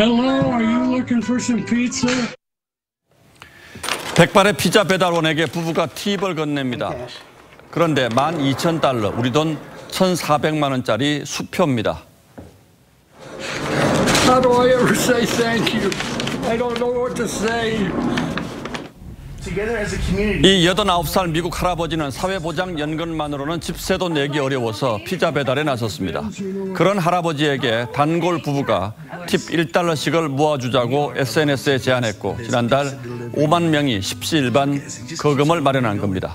Hello, are you looking for some pizza? 백발의 피자 배달원에게 부부가 팁을 건넵니다. 그런데 12,000달러, 우리 돈 1,400만 원짜리 수표입니다. How do I ever say thank you? I don't know what to say. 이 89살 미국 할아버지는 사회보장연금만으로는 집세도 내기 어려워서 피자 배달에 나섰습니다. 그런 할아버지에게 단골 부부가 팁 1달러씩을 모아주자고 SNS에 제안했고 지난달 5만 명이 십시일반 거금을 마련한 겁니다.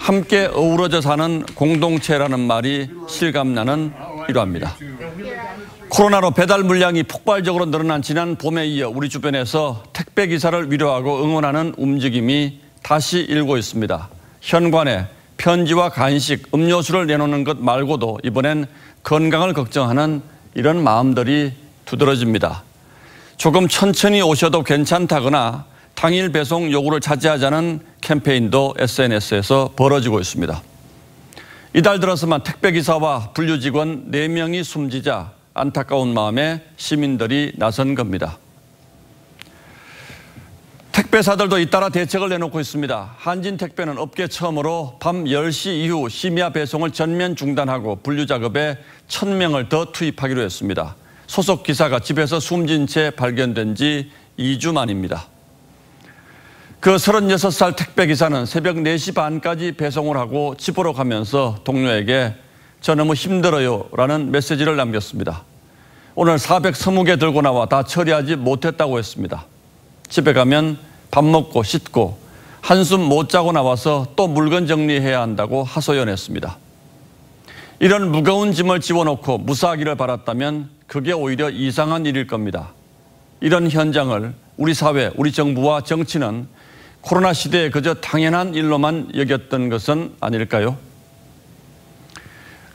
함께 어우러져 사는 공동체라는 말이 실감나는 일화입니다. 코로나로 배달 물량이 폭발적으로 늘어난 지난 봄에 이어 우리 주변에서 택배기사를 위로하고 응원하는 움직임이 다시 일고 있습니다. 현관에 편지와 간식, 음료수를 내놓는 것 말고도 이번엔 건강을 걱정하는 이런 마음들이 두드러집니다. 조금 천천히 오셔도 괜찮다거나 당일 배송 요구를 자제하자는 캠페인도 SNS에서 벌어지고 있습니다. 이달 들어서만 택배기사와 분류직원 4명이 숨지자 안타까운 마음에 시민들이 나선 겁니다. 택배사들도 잇따라 대책을 내놓고 있습니다. 한진택배는 업계 처음으로 밤 10시 이후 심야 배송을 전면 중단하고 분류 작업에 1,000명을 더 투입하기로 했습니다. 소속 기사가 집에서 숨진 채 발견된 지 2주 만입니다. 그 36살 택배기사는 새벽 4시 반까지 배송을 하고 집으로 가면서 동료에게 "저 너무 힘들어요 라는 메시지를 남겼습니다. 오늘 420개 들고 나와 다 처리하지 못했다고 했습니다. 집에 가면 밥 먹고 씻고 한숨 못 자고 나와서 또 물건 정리해야 한다고 하소연했습니다. 이런 무거운 짐을 집어넣고 무사하기를 바랐다면 그게 오히려 이상한 일일 겁니다. 이런 현장을 우리 사회, 우리 정부와 정치는 코로나 시대에 그저 당연한 일로만 여겼던 것은 아닐까요?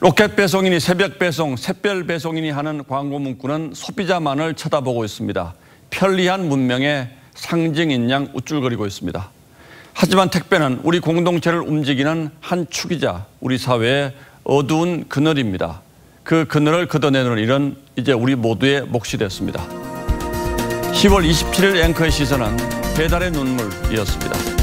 로켓 배송이니 새벽 배송, 샛별 배송이니 하는 광고 문구는 소비자만을 쳐다보고 있습니다. 편리한 문명의 상징인 양 우쭐거리고 있습니다. 하지만 택배는 우리 공동체를 움직이는 한 축이자 우리 사회의 어두운 그늘입니다. 그 그늘을 걷어내는 일은 이제 우리 모두의 몫이 됐습니다. 10월 27일 앵커의 시선은 배달의 눈물이었습니다.